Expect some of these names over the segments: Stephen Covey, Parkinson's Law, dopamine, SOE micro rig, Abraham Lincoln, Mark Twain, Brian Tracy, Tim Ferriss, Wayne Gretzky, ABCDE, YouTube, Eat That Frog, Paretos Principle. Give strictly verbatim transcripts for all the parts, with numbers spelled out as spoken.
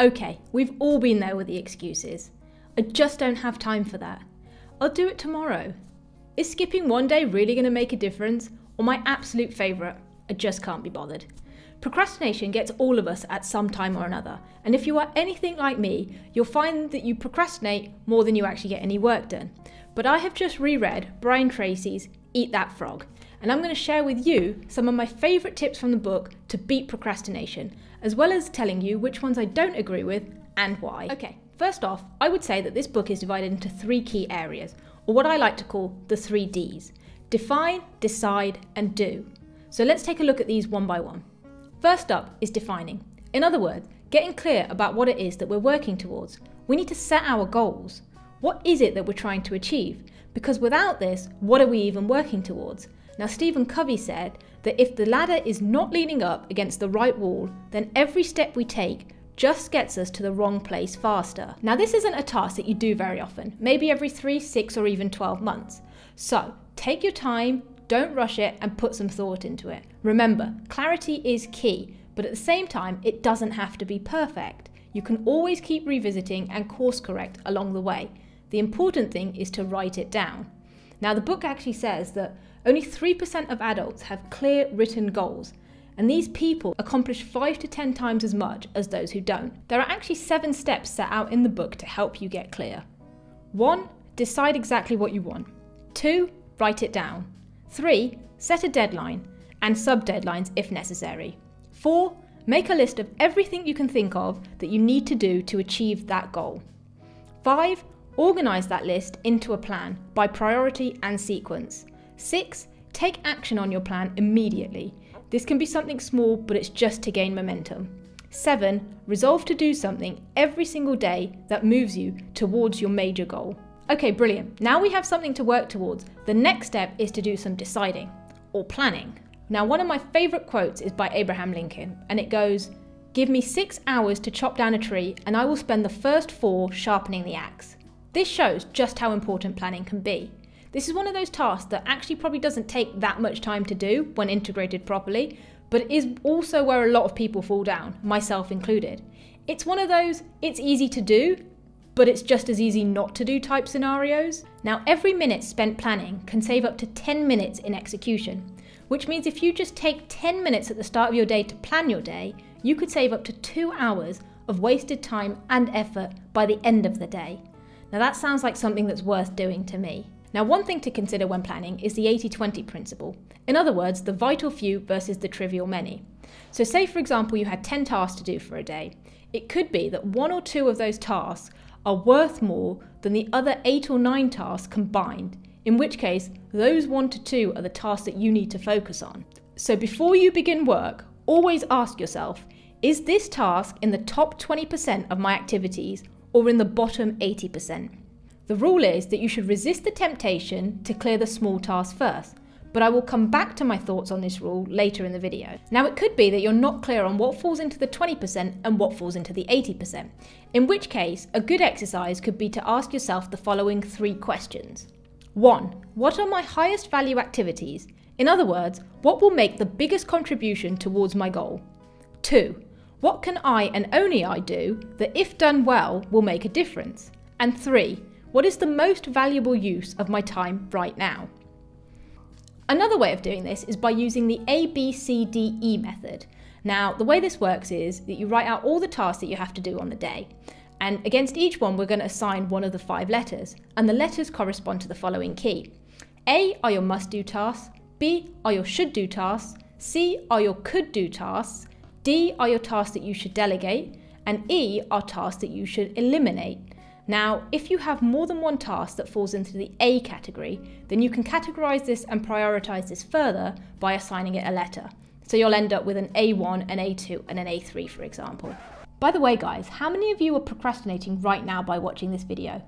Okay, we've all been there with the excuses. I just don't have time for that. I'll do it tomorrow. Is skipping one day really going to make a difference? Or my absolute favourite, I just can't be bothered. Procrastination gets all of us at some time or another, and if you are anything like me, you'll find that you procrastinate more than you actually get any work done. But I have just reread Brian Tracy's Eat That Frog, and I'm going to share with you some of my favourite tips from the book to beat procrastination, as well as telling you which ones I don't agree with and why. Okay, first off, I would say that this book is divided into three key areas, or what I like to call the three Ds. Define, decide, and do. So let's take a look at these one by one. First up is defining. In other words, getting clear about what it is that we're working towards. We need to set our goals. What is it that we're trying to achieve? Because without this, what are we even working towards? Now, Stephen Covey said that if the ladder is not leaning up against the right wall, then every step we take just gets us to the wrong place faster. Now, this isn't a task that you do very often, maybe every three, six, or even twelve months. So take your time, don't rush it, and put some thought into it. Remember, clarity is key, but at the same time, it doesn't have to be perfect. You can always keep revisiting and course correct along the way. The important thing is to write it down. Now, the book actually says that only three percent of adults have clear written goals, and these people accomplish five to ten times as much as those who don't. There are actually seven steps set out in the book to help you get clear. One, decide exactly what you want. Two, write it down. Three, set a deadline and sub-deadlines if necessary. Four, make a list of everything you can think of that you need to do to achieve that goal. Five, organise that list into a plan by priority and sequence. Six, take action on your plan immediately. This can be something small, but it's just to gain momentum. Seven, resolve to do something every single day that moves you towards your major goal. Okay, brilliant. Now we have something to work towards. The next step is to do some deciding or planning. Now, one of my favourite quotes is by Abraham Lincoln, and it goes, "Give me six hours to chop down a tree and I will spend the first four sharpening the axe." This shows just how important planning can be. This is one of those tasks that actually probably doesn't take that much time to do when integrated properly, but it is also where a lot of people fall down, myself included. It's one of those, it's easy to do, but it's just as easy not to do type scenarios. Now, every minute spent planning can save up to ten minutes in execution, which means if you just take ten minutes at the start of your day to plan your day, you could save up to two hours of wasted time and effort by the end of the day. Now, that sounds like something that's worth doing to me. Now, one thing to consider when planning is the eighty twenty principle. In other words, the vital few versus the trivial many. So say, for example, you had ten tasks to do for a day. It could be that one or two of those tasks are worth more than the other eight or nine tasks combined, in which case those one to two are the tasks that you need to focus on. So before you begin work, always ask yourself, is this task in the top twenty percent of my activities or in the bottom eighty percent? The rule is that you should resist the temptation to clear the small task first, but I will come back to my thoughts on this rule later in the video. Now, it could be that you're not clear on what falls into the twenty percent and what falls into the eighty percent, in which case a good exercise could be to ask yourself the following three questions. One, what are my highest value activities? In other words, what will make the biggest contribution towards my goal? Two, what can I and only I do that, if done well, will make a difference? And three, what is the most valuable use of my time right now? Another way of doing this is by using the A B C D E method. Now, the way this works is that you write out all the tasks that you have to do on the day. And against each one, we're going to assign one of the five letters. And the letters correspond to the following key. A are your must-do tasks. B are your should-do tasks. C are your could-do tasks. D are your tasks that you should delegate. And E are tasks that you should eliminate. Now, if you have more than one task that falls into the A category, then you can categorise this and prioritise this further by assigning it a letter. So you'll end up with an A one, an A two, and an A three, for example. By the way, guys, how many of you are procrastinating right now by watching this video?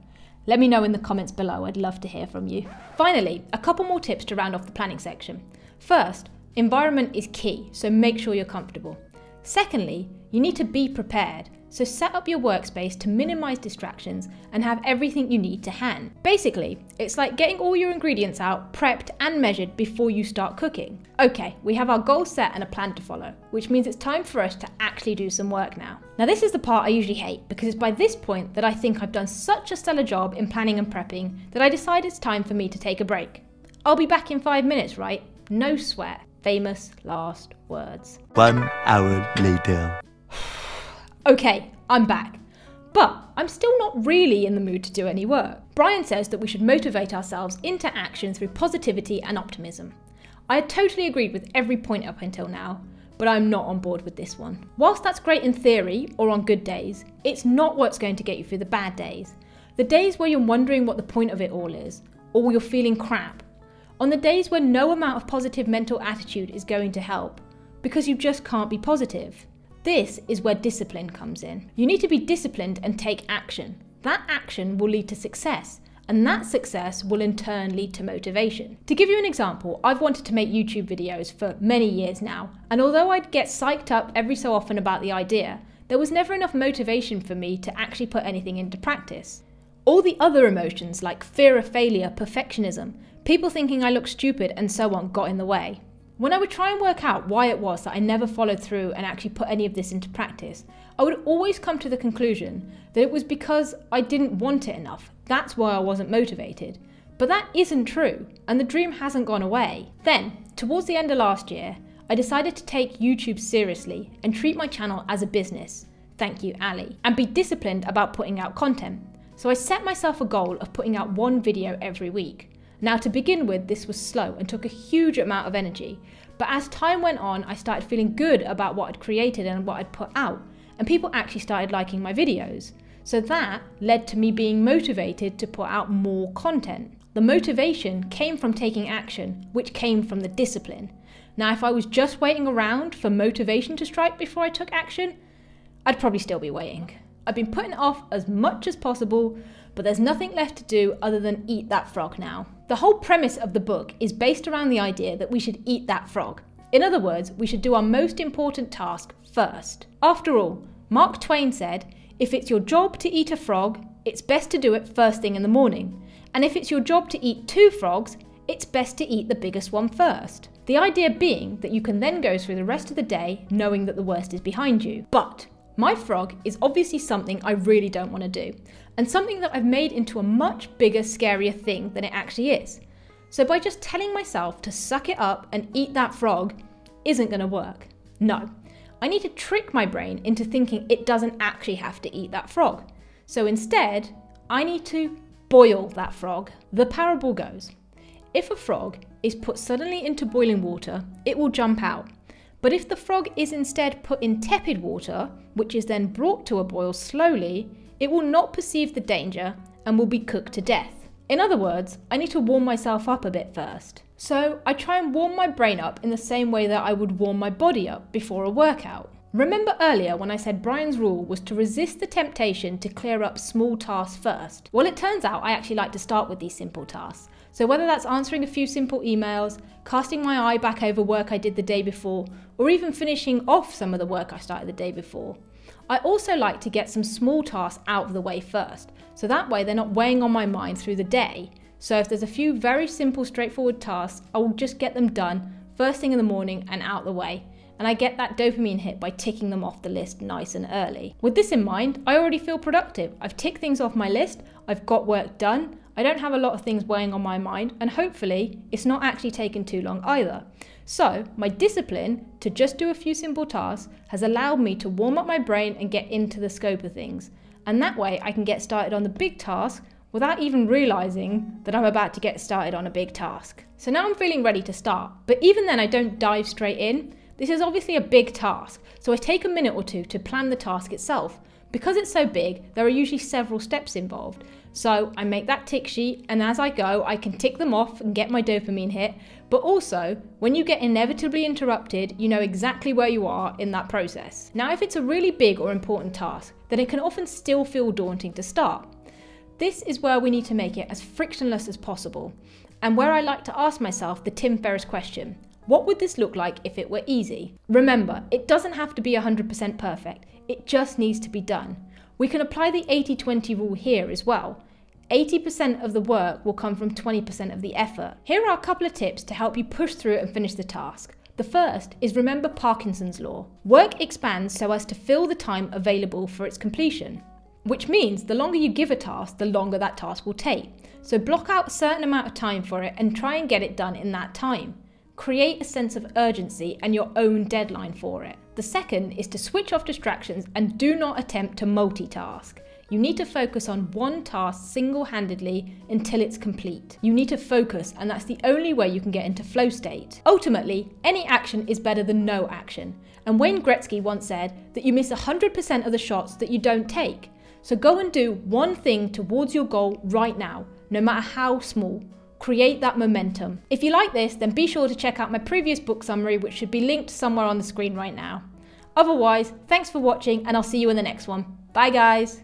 Let me know in the comments below, I'd love to hear from you. Finally, a couple more tips to round off the planning section. First, environment is key, so make sure you're comfortable. Secondly, you need to be prepared, so set up your workspace to minimize distractions and have everything you need to hand. Basically, it's like getting all your ingredients out, prepped and measured before you start cooking. Okay, we have our goal set and a plan to follow, which means it's time for us to actually do some work now. Now this is the part I usually hate, because it's by this point that I think I've done such a stellar job in planning and prepping that I decide it's time for me to take a break. I'll be back in five minutes, right? No sweat. Famous last words. One hour later. Okay, I'm back. But I'm still not really in the mood to do any work. Brian says that we should motivate ourselves into action through positivity and optimism. I had totally agreed with every point up until now, but I'm not on board with this one. Whilst that's great in theory or on good days, it's not what's going to get you through the bad days. The days where you're wondering what the point of it all is, or you're feeling crap. On the days where no amount of positive mental attitude is going to help, because you just can't be positive. This is where discipline comes in. You need to be disciplined and take action. That action will lead to success, and that success will in turn lead to motivation. To give you an example, I've wanted to make YouTube videos for many years now, and although I'd get psyched up every so often about the idea, there was never enough motivation for me to actually put anything into practice. All the other emotions like fear of failure, perfectionism, people thinking I look stupid and so on got in the way. When I would try and work out why it was that I never followed through and actually put any of this into practice, I would always come to the conclusion that it was because I didn't want it enough. That's why I wasn't motivated. But that isn't true, and the dream hasn't gone away. Then, towards the end of last year, I decided to take YouTube seriously and treat my channel as a business, thank you Ali, and be disciplined about putting out content. So I set myself a goal of putting out one video every week. Now to begin with, this was slow and took a huge amount of energy, but as time went on, I started feeling good about what I'd created and what I'd put out, and people actually started liking my videos. So that led to me being motivated to put out more content. The motivation came from taking action, which came from the discipline. Now if I was just waiting around for motivation to strike before I took action, I'd probably still be waiting. I've been putting it off as much as possible, but there's nothing left to do other than eat that frog now. The whole premise of the book is based around the idea that we should eat that frog. In other words, we should do our most important task first. After all, Mark Twain said, if it's your job to eat a frog, it's best to do it first thing in the morning. And if it's your job to eat two frogs, it's best to eat the biggest one first. The idea being that you can then go through the rest of the day knowing that the worst is behind you. But my frog is obviously something I really don't want to do, and something that I've made into a much bigger, scarier thing than it actually is. So by just telling myself to suck it up and eat that frog isn't going to work. No, I need to trick my brain into thinking it doesn't actually have to eat that frog. So instead, I need to boil that frog. The parable goes, if a frog is put suddenly into boiling water, it will jump out. But if the frog is instead put in tepid water, which is then brought to a boil slowly, it will not perceive the danger and will be cooked to death. In other words, I need to warm myself up a bit first. So I try and warm my brain up in the same way that I would warm my body up before a workout. Remember earlier when I said Brian's rule was to resist the temptation to clear up small tasks first? Well, it turns out I actually like to start with these simple tasks. So whether that's answering a few simple emails, casting my eye back over work I did the day before, or even finishing off some of the work I started the day before. I also like to get some small tasks out of the way first, so that way they're not weighing on my mind through the day. So if there's a few very simple, straightforward tasks, I will just get them done first thing in the morning and out of the way, and I get that dopamine hit by ticking them off the list nice and early. With this in mind, I already feel productive. I've ticked things off my list, I've got work done, I don't have a lot of things weighing on my mind, and hopefully it's not actually taken too long either. So my discipline to just do a few simple tasks has allowed me to warm up my brain and get into the scope of things. And that way I can get started on the big task without even realizing that I'm about to get started on a big task. So now I'm feeling ready to start, but even then I don't dive straight in. This is obviously a big task, so I take a minute or two to plan the task itself. Because it's so big, there are usually several steps involved. So I make that tick sheet, and as I go, I can tick them off and get my dopamine hit. But also, when you get inevitably interrupted, you know exactly where you are in that process. Now, if it's a really big or important task, then it can often still feel daunting to start. This is where we need to make it as frictionless as possible, and where I like to ask myself the Tim Ferriss question. What would this look like if it were easy? Remember, it doesn't have to be one hundred percent perfect. It just needs to be done. We can apply the eighty twenty rule here as well. eighty percent of the work will come from twenty percent of the effort. Here are a couple of tips to help you push through and finish the task. The first is remember Parkinson's Law. Work expands so as to fill the time available for its completion, which means the longer you give a task, the longer that task will take. So block out a certain amount of time for it and try and get it done in that time. Create a sense of urgency and your own deadline for it. The second is to switch off distractions and do not attempt to multitask. You need to focus on one task single-handedly until it's complete. You need to focus, and that's the only way you can get into flow state. Ultimately, any action is better than no action. And Wayne Gretzky once said that you miss one hundred percent of the shots that you don't take. So go and do one thing towards your goal right now, no matter how small. Create that momentum. If you like this, then be sure to check out my previous book summary, which should be linked somewhere on the screen right now. Otherwise, thanks for watching, and I'll see you in the next one. Bye guys.